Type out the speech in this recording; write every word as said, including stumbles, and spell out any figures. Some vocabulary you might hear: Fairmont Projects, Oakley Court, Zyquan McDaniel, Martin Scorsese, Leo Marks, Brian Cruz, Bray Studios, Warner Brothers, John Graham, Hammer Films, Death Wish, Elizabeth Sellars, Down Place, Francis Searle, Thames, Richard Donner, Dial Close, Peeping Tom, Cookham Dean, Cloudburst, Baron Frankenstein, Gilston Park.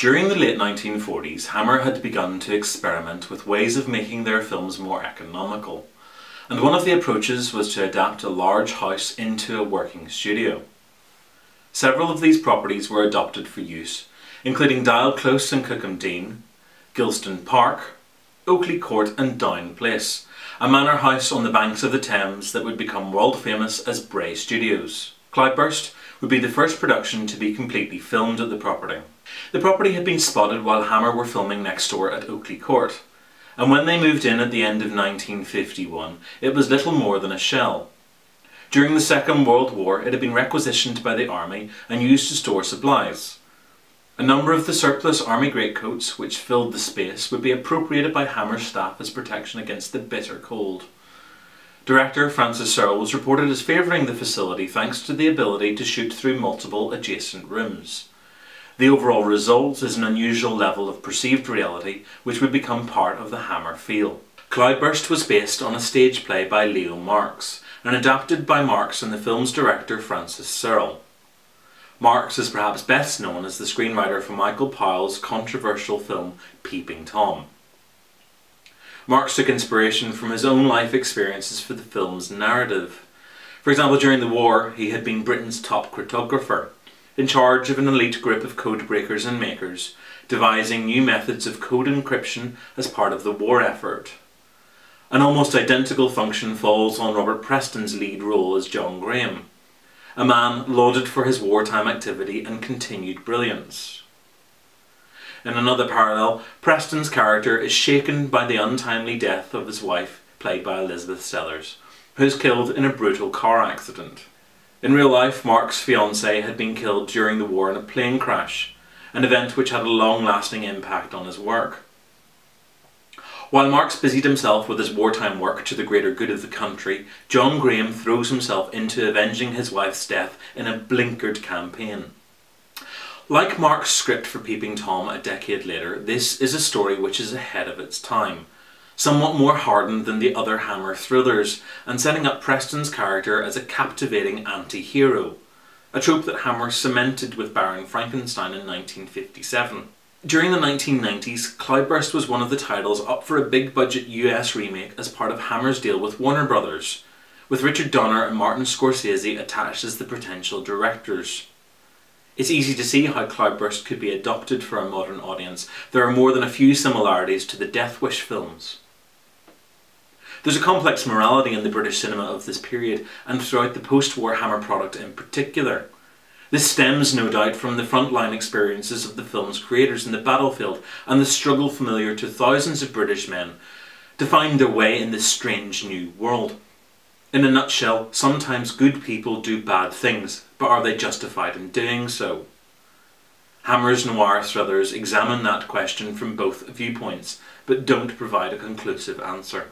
During the late nineteen forties, Hammer had begun to experiment with ways of making their films more economical, and one of the approaches was to adapt a large house into a working studio. Several of these properties were adopted for use, including Dial Close and Cookham Dean, Gilston Park, Oakley Court and Down Place, a manor house on the banks of the Thames that would become world famous as Bray Studios. Cloudburst would be the first production to be completely filmed at the property. The property had been spotted while Hammer were filming next door at Oakley Court, and when they moved in at the end of nineteen fifty-one, it was little more than a shell. During the Second World War, it had been requisitioned by the army and used to store supplies. A number of the surplus army greatcoats which filled the space would be appropriated by Hammer's staff as protection against the bitter cold. Director Francis Searle was reported as favouring the facility thanks to the ability to shoot through multiple adjacent rooms. The overall result is an unusual level of perceived reality which would become part of the Hammer feel. Cloudburst was based on a stage play by Leo Marks and adapted by Marks and the film's director Francis Searle. Marks is perhaps best known as the screenwriter for Michael Powell's controversial film Peeping Tom. Marks took inspiration from his own life experiences for the film's narrative. For example, during the war he had been Britain's top cryptographer, in charge of an elite group of code breakers and makers, devising new methods of code encryption as part of the war effort. An almost identical function falls on Robert Preston's lead role as John Graham, a man lauded for his wartime activity and continued brilliance. In another parallel, Preston's character is shaken by the untimely death of his wife, played by Elizabeth Sellars, who is killed in a brutal car accident. In real life, Mark's fiancée had been killed during the war in a plane crash, an event which had a long-lasting impact on his work. While Marks busied himself with his wartime work to the greater good of the country, John Graham throws himself into avenging his wife's death in a blinkered campaign. Like Mark's script for Peeping Tom a decade later, this is a story which is ahead of its time, somewhat more hardened than the other Hammer thrillers, and setting up Preston's character as a captivating anti-hero, a trope that Hammer cemented with Baron Frankenstein in nineteen fifty-seven. During the nineteen nineties, Cloudburst was one of the titles up for a big-budget U S remake as part of Hammer's deal with Warner Brothers, with Richard Donner and Martin Scorsese attached as the potential directors. It's easy to see how Cloudburst could be adopted for a modern audience. There are more than a few similarities to the Death Wish films. There's a complex morality in the British cinema of this period, and throughout the post-war Hammer product in particular. This stems, no doubt, from the frontline experiences of the film's creators in the battlefield, and the struggle familiar to thousands of British men to find their way in this strange new world. In a nutshell, sometimes good people do bad things, but are they justified in doing so? Hammer's noir thrillers examine that question from both viewpoints, but don't provide a conclusive answer.